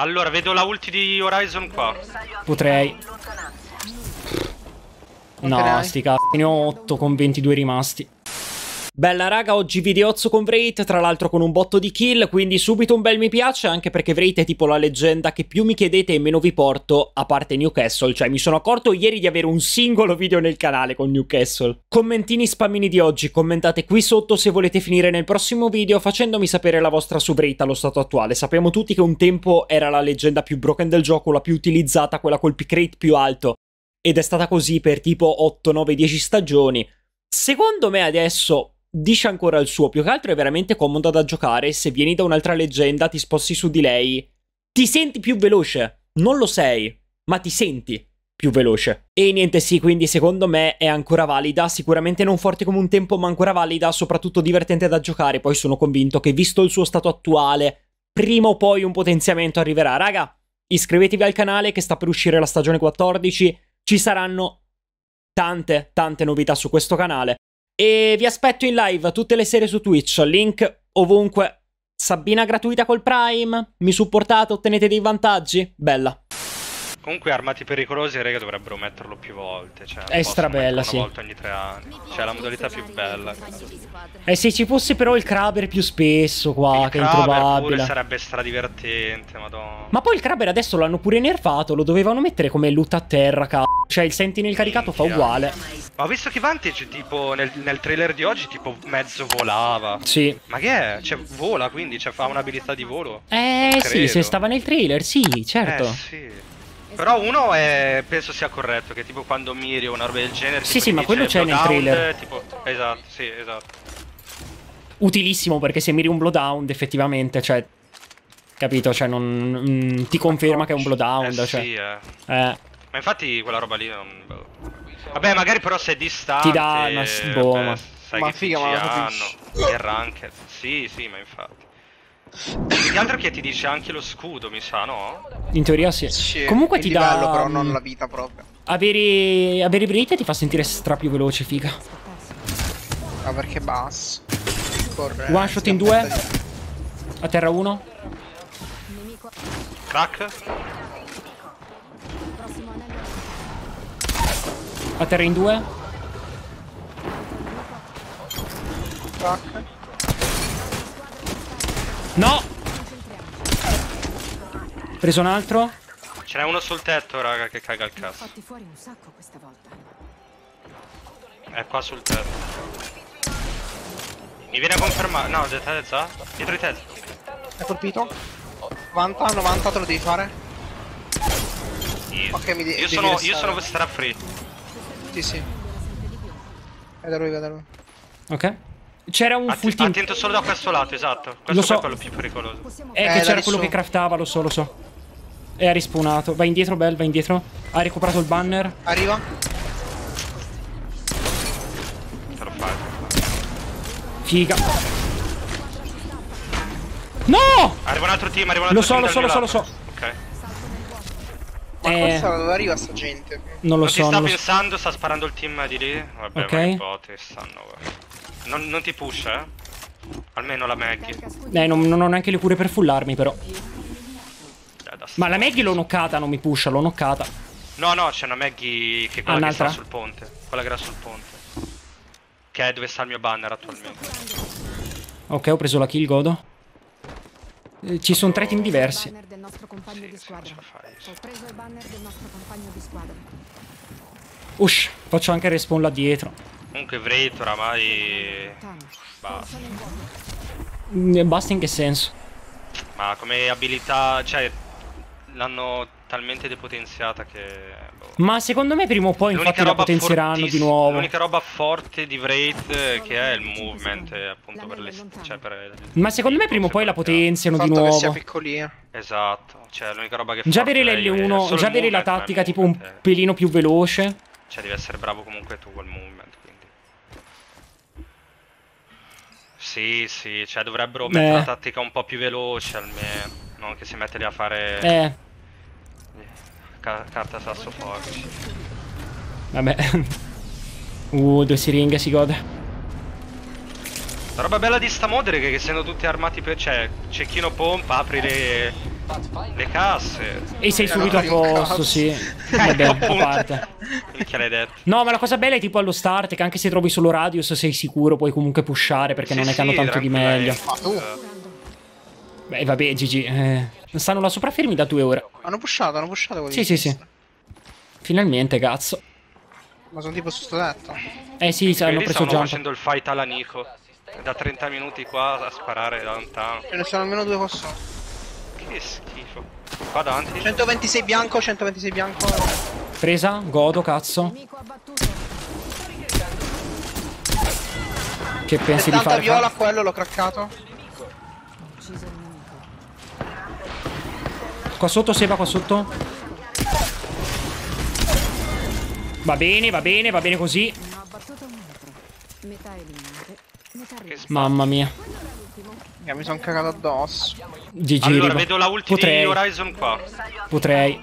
Allora, vedo la ulti di Horizon qua. Potrei. No, sti cazzi, ne ho 8 con 22 rimasti. Bella raga, oggi videozzo con Wraith, tra l'altro con un botto di kill, quindi subito un bel mi piace, anche perché Wraith è tipo la leggenda che più mi chiedete e meno vi porto, a parte Newcastle, cioè mi sono accorto ieri di avere un singolo video nel canale con Newcastle. Commentini spammini di oggi, commentate qui sotto se volete finire nel prossimo video facendomi sapere la vostra su Wraith allo stato attuale. Sappiamo tutti che un tempo era la leggenda più broken del gioco, la più utilizzata, quella col pick rate più alto, ed è stata così per tipo 8, 9, 10 stagioni. Secondo me adesso dice ancora il suo, più che altro è veramente comoda da giocare. Se vieni da un'altra leggenda, ti sposti su di lei, ti senti più veloce, non lo sei, ma ti senti più veloce. E niente, sì, quindi secondo me è ancora valida, sicuramente non forte come un tempo, ma ancora valida, soprattutto divertente da giocare. Poi sono convinto che, visto il suo stato attuale, prima o poi un potenziamento arriverà. Raga, iscrivetevi al canale che sta per uscire la stagione 14, ci saranno tante novità su questo canale. E vi aspetto in live tutte le sere su Twitch, link ovunque, Sabina gratuita col Prime, mi supportate, ottenete dei vantaggi, bella. Comunque armati pericolosi, raga, dovrebbero metterlo più volte, cioè è strabella, sì. Una volta ogni 3 anni, cioè la modalità più bella. E se ci fosse però il Kraber più spesso qua, che è introvabile. Pure sarebbe stradivertente, madonna. Ma poi il Kraber adesso l'hanno pure nerfato, lo dovevano mettere come loot a terra, cioè il Sentinel caricato fa uguale. Ma ho visto che Vantage, tipo, nel trailer di oggi, tipo, mezzo volava. Sì. Ma che è? Cioè, vola, quindi, cioè, fa un'abilità di volo. Sì, se stava nel trailer, sì, certo. Sì. Però uno è, penso sia corretto, che tipo quando miri o una roba del genere... Sì, sì, ma quello c'è nel trailer. Tipo... Esatto, sì, esatto. Utilissimo, perché se miri un blowdown, effettivamente, cioè... Capito? Cioè, non... ti conferma che è un blowdown, cioè... Sì, Ma infatti quella roba lì... Vabbè, magari però sei distante. Ti dà una bomba. Sai ma che figa, ma hanno il ranker. Sì, ma infatti. Più che altro che ti dice anche lo scudo, mi sa, no? In teoria sì. Comunque ti dà livello, però non la vita proprio. Avere Wraith ti fa sentire stra più veloce, figa. Ma perché basso? Corretto. One shot in 2. A terra 1. Crack. A terra in 2. No! Preso un altro. Ce n'è uno sul tetto, raga, che caga il cazzo. È qua sul tetto. Mi viene a confermare. No, dietro i tetti. È colpito. 90 te lo devi fare. Ok, mi devi restare. Io sono strafree. Sì. Vedo lui. Ok. C'era un full team. Attento solo da questo lato, esatto. Questo qua è quello più pericoloso. Che c'era quello che craftava, lo so. E ha rispawnato. Vai indietro, Bell, vai indietro. Ha recuperato il banner. Arriva. Figa. No! Arriva un altro team, Lo so. Ok. Ma forse dove arriva sta gente? Non lo so. Sta sparando il team di lì. Vabbè, okay. Non ti push, eh? Almeno la Maggie. Non ho neanche le cure per fullarmi, però. Ma la Maggie l'ho noccata, non mi pusha, l'ho noccata. No, c'è una Maggie che è quella che sta sul ponte. Quella che era sul ponte. Che è dove sta il mio banner attualmente. Ok, ho preso la kill, godo. Ci sono 3 team diversi. Ho preso il banner del nostro compagno di squadra. Ush, faccio anche respawn là dietro. Comunque Wraith oramai basta. Basta in che senso? Ma come abilità, cioè l'hanno talmente depotenziata che boh. Ma secondo me prima o poi infatti la potenzieranno di nuovo. L'unica roba forte di Wraith che è il movement, appunto, per le, cioè per... Ma secondo me prima o poi la potenziano di nuovo. Che sia piccolina. Esatto, cioè l'unica roba che già avere l'L1, già avere la tattica tipo un pelino più veloce. Cioè devi essere bravo comunque tu col movement, quindi. Sì, cioè dovrebbero mettere la tattica un po' più veloce almeno, non che si mette lì a fare carta sasso forte. Vabbè. 2 siringhe si gode. La roba bella di sta mod, che essendo tutti armati per... Cioè, cecchino pompa, apri le... Le casse. E sei subito a posto, sì. Vabbè, a parte. Che l'hai detto. No, ma la cosa bella è tipo allo start che anche se trovi solo Radius sei sicuro, puoi comunque pushare perché sì, non è che hanno tanto di meglio. Beh, vabbè, GG. Stanno la sopraffermi da 2 ore. Hanno pushato quelli. Sì, sì, sì. Finalmente, cazzo. Ma sono tipo su sto letto. Eh sì, hanno preso già. Stanno facendo il fight alla Nico. Da 30 minuti qua a sparare da lontano. Ce ne sono almeno 2 persone. Che schifo. Qua davanti. 126 bianco, 126 bianco. Presa, godo, cazzo. Che pensi di fare? 70 viola, quello l'ho craccato. Qua sotto, Seba, qua sotto. Va bene, va bene, va bene così. Mamma mia. Mi sono cagato addosso. GG. Allora riba. Vedo la ultima di Horizon qua. Potrei.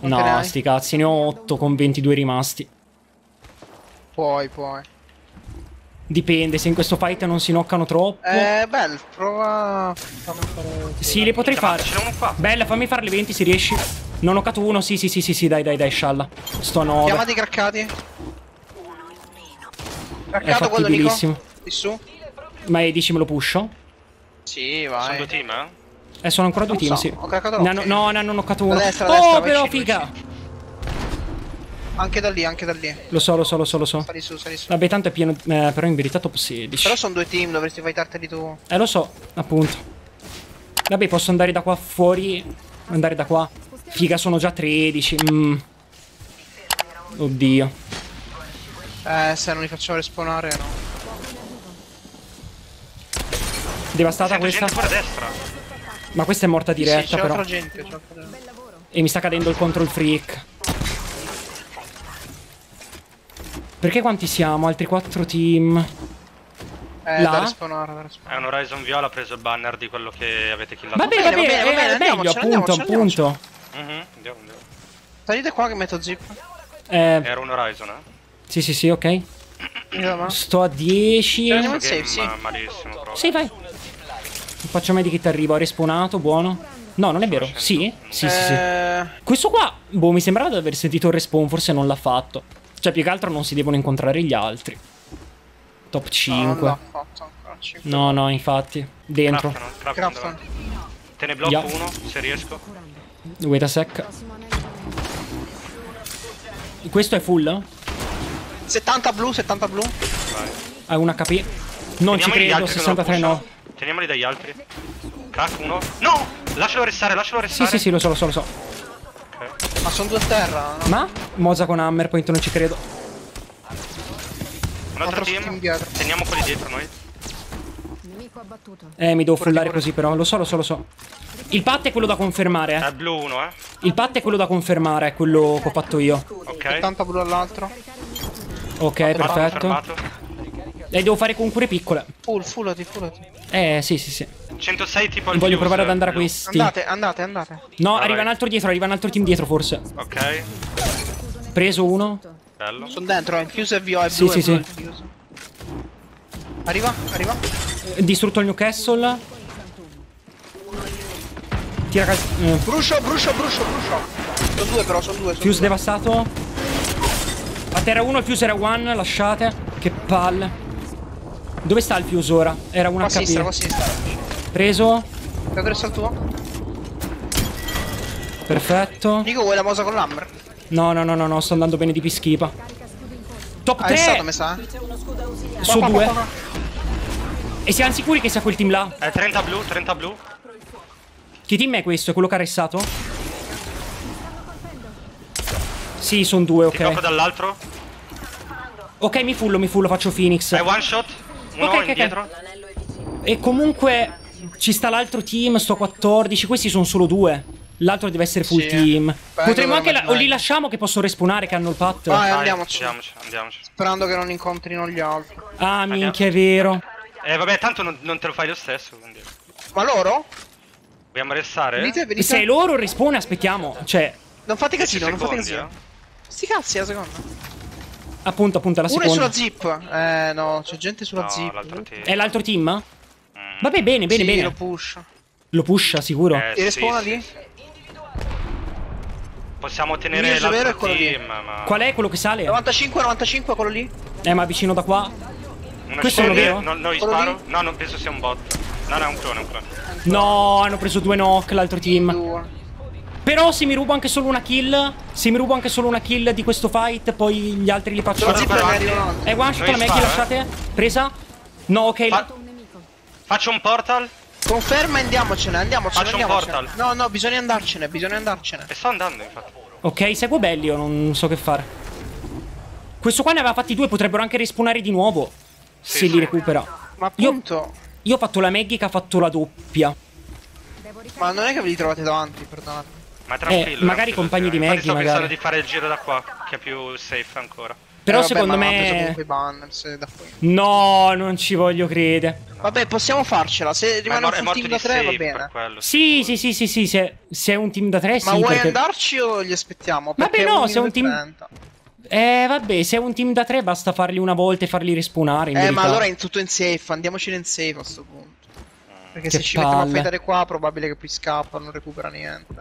No, sti cazzi, ne ho 8 con 22 rimasti. Puoi. Dipende, se in questo fight non si noccano troppo. Bello, prova. Sì, le potrei fare. Bella, fammi fare le 20 se riesci. Non ho noccato uno, sì, dai, scialla. Sto a 9. Chiamati craccati. Craccato quello Nico. Su. Ma dici me lo pusho? Sì, vai. Sono 2 team, eh? Sono ancora 2 team, sì. Ho craccato uno. No, ne hanno noccato uno. Oh, però figa! Anche da lì, Lo so. Sali su. Vabbè, tanto è pieno, però in verità top 16. Però sono 2 team, dovresti fightarteli tu. Lo so, appunto. Vabbè, posso andare da qua fuori. Andare da qua. Figa, sono già 13. Oddio. Se non li facciamo respawnare, no. Devastata questa. Ma questa è morta diretta, sì, però. E mi sta cadendo il control freak. Perché quanti siamo? Altri 4 team. Da respawnare. È un Horizon viola, ha preso il banner di quello che avete killato. Va bene, andiamo, meglio, appunto. Andiamo. Salite qua che metto zip. Era un Horizon, eh? Sì, ok. Sto a 10. Malissimo, proprio. Sì, vai. Faccio medikit, arrivo, ho respawnato, buono. No, non è vero. Sì. Questo qua, boh, mi sembrava di aver sentito il respawn, forse non l'ha fatto. Cioè, più che altro non si devono incontrare gli altri. Top 5. No, fatto ancora 5. No, infatti. Dentro. Crafton. Te ne blocco uno, se riesco. Wait a sec. Questo è full? 70 blu, 70 blu. Ha un HP. Non ci credo, 63 no. Teniamoli dagli altri. Crack uno. No! Lascialo restare. Sì, lo so. Ma sono 2 a terra, no? Ma? Moza con Hammer, poi non ci credo. Un altro team. Teniamo quelli dietro noi. Nemico abbattuto. Mi devo frullare così però. Lo so. Il pat è quello da confermare. È blu 1, eh. Il pat è quello da confermare, è quello che ho fatto io. Ok. Tanto blu all'altro. Ok, perfetto. E devo fare con cure piccole. Fullati. Sì. 106 tipo al voglio provare ad andare a questi. Andate. No, arriva un altro dietro, arriva un altro team dietro forse. Ok. Preso uno. Bello. Sono dentro, è chiuso e via, è blu. Sì. Arriva. Distrutto il Newcastle. Tira calcio. Brucio. Sono due però. Fuse devastato. A terra uno, il Fuse era one, lasciate. Che palle. Dove sta il Fuse ora? Era una HP. Qua a sinistra. Preso. Ti adresso al tuo. Perfetto. Dico, vuoi la mosa con l'hammer? No, sto andando bene di pischipa. Top 3. È stato, mi sa. Su 2. E siamo sicuri che sia quel team là? 30 blu. Che team è questo? È quello che ha restato? Sì, sono 2, ok. Tocco dall'altro. Ok, mi fullo, faccio Phoenix. Hai one shot? Ok. E comunque ci sta l'altro team, sto a 14, questi sono solo 2. L'altro deve essere full team. Potremmo anche o li lasciamo che possono respawnare, che hanno il pat. Vai, andiamoci. Sperando che non incontrino gli altri. Ah, minchia, è vero. Vabbè, tanto non te lo fai lo stesso, quindi. Ma loro? Vogliamo restare? Venite. Se loro respawn aspettiamo, cioè. Non fate casino. Sti cazzi, la seconda. Appunto, la seconda. Uno è sulla zip. No, c'è gente sulla zip. È l'altro team? Vabbè, bene. Lo push. Lo pusha sicuro? E respawna lì? Sì. Possiamo tenere l'altro team, ma... Qual è quello che sale? 95, 95, quello lì. Ma vicino da qua. Questo è vero? No, gli sparo. No, non penso sia un bot. No, no, è un clone, è un clone. No, hanno preso due knock l'altro team. Però se mi rubo anche solo una kill, se mi rubo anche solo una kill di questo fight, poi gli altri li faccio. One shot la Maggie, lasciate. Presa. No, ok. Faccio un portal. Conferma e andiamocene, andiamocene. Faccio un portal. No, no, bisogna andarcene, bisogna andarcene. E sto andando, infatti. Ok, seguo belli, io non so che fare. Questo qua ne aveva fatti due, potrebbero anche respawnare di nuovo. Sì, se li recupera. Ma appunto... Io ho fatto la Maggie che ha fatto la doppia. Ma non è che ve li trovate davanti, perdonate. Ma tranquillo. Magari compagni di Maggie, magari. Sto pensando di fare il giro da qua, che è più safe ancora. Però vabbè, secondo me... No, non ci voglio credere. Vabbè, possiamo farcela. Se rimane un team da 3 va bene. Sì, sì, sì, sì, sì. Se è un team da 3 sì. Ma vuoi andarci o li aspettiamo? Vabbè, no, se è un team... vabbè, se è un team da 3 basta farli una volta e farli respawnare. Ma allora è tutto in safe, andiamocene in safe a sto punto. Perché se ci mettiamo a fightare qua, probabile che poi scappa, non recupera niente.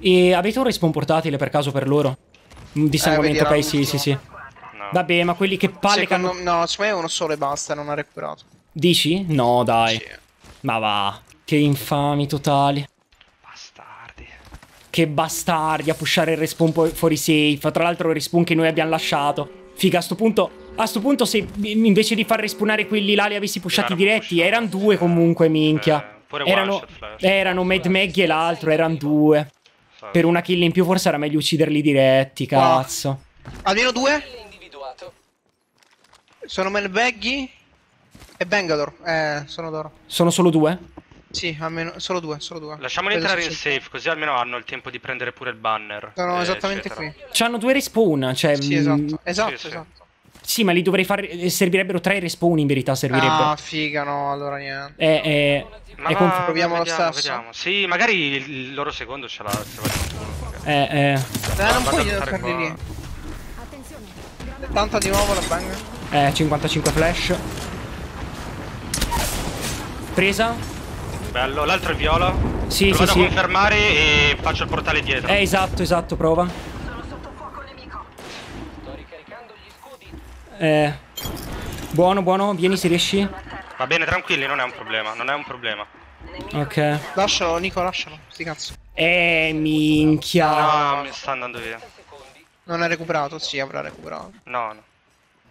E avete un respawn portatile per caso per loro? Disanguamento pay, sì, sì, sì. Vabbè, ma quelli che palle che hanno... No, secondo me uno solo e basta, non ha recuperato. Dici? No, dai. Sì. Ma va. Che infami totali. Bastardi. Che bastardi a pushare il respawn fuori safe. Tra l'altro il respawn che noi abbiamo lasciato. Figa, a sto punto se invece di far respawnare quelli là li avessi pushati diretti, erano due comunque, minchia. Erano Mad Maggie e l'altro, erano due. Per una kill in più forse era meglio ucciderli diretti, cazzo. Almeno due? Sono Mad Maggie e Bangalore, sono d'oro. Sono solo due? Sì, almeno, solo due, solo due. Lasciamoli entrare in safe, così almeno hanno il tempo di prendere pure il banner. Sono esattamente qui. C'hanno due respawn, cioè... Sì, esatto, esatto, sì, esatto. Sì, ma li dovrei fare... Servirebbero tre respawn in verità, servirebbero. Ah, figa, no, allora niente. Ma proviamo lo stesso. Vediamo. Sì, magari il loro secondo ce l'ha. Non puoi farli lì. Tanta di nuovo la bang. 55 flash. Presa. Bello, l'altro è viola. Sì, provo a confermare e faccio il portale dietro. Esatto, esatto, prova. Sono sotto fuoco nemico. Sto ricaricando gli scudi. Buono, buono, vieni se riesci. Va bene, tranquilli, non è un problema, non è un problema. Ok. Lascialo, Nico, lascialo, sti cazzo. Minchia. No, mi sta andando via. Non ha recuperato? Sì, avrà recuperato. No, no.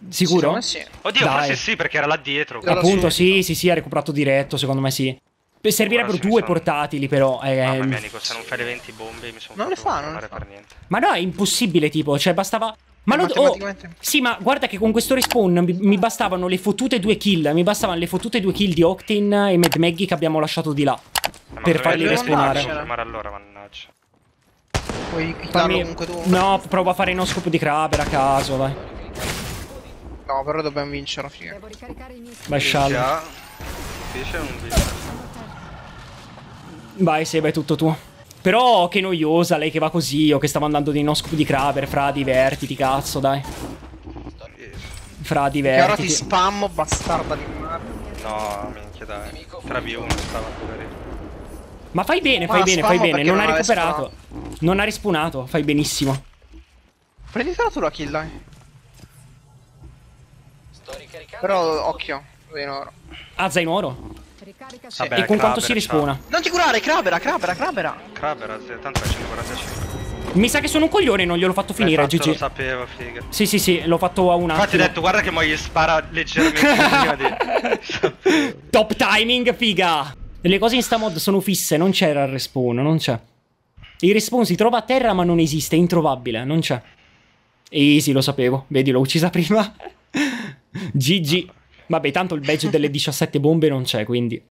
Sicuro? Sì. Oddio, dai. Forse sì, perché era là dietro. Appunto, sì, sì, sì, ha recuperato diretto, secondo me sì. Servirebbero due portatili però. Mamma mia, Nico, se non fai le 20 bombe mi sono non fatto le fa, non per niente. Ma no, è impossibile, tipo, cioè bastava... Ma lo... sì, ma guarda che con questo respawn mi bastavano le fottute due kill. Mi bastavano le fottute due kill di Octane e Mad Maggie che abbiamo lasciato di là. Per farli respawnare. Allora, mannaggia. Puoi comunque tu. No, prova a fare uno scopo di Kraber a caso, vai. No, però dobbiamo vincere, figa. Vai, scialla. Vai, Seba, è tutto tuo. Però che noiosa lei che va così, io che stavo andando di no scoop di Kraber, fra divertiti cazzo dai. Fra divertiti. Che ora ti spammo bastarda di mare. No, minchia dai. 3v1 stava pure. Ma fai bene, fai bene, fai bene, non ha recuperato. Non ha rispawnato, fai benissimo. Prendi tu la kill dai. Sto ricaricando. Però occhio, Zainoro. Ah, Zainoro? Sì. Vabbè, e con quanto si rispona? Non ti curare, Krabera, tanto è 145. Mi sa che sono un coglione, non gliel'ho fatto finire, GG. Lo sapevo, figa. Sì, sì, sì, l'ho fatto a un attimo. Infatti ho detto, guarda che mo gli spara leggermente prima di... Top timing, figa! Le cose in sta mod sono fisse, non c'era il respawn, non c'è. Il respawn si trova a terra ma non esiste, è introvabile, non c'è. Easy, lo sapevo, vedi, l'ho uccisa prima. GG. Vabbè, tanto il badge delle 17 bombe non c'è, quindi...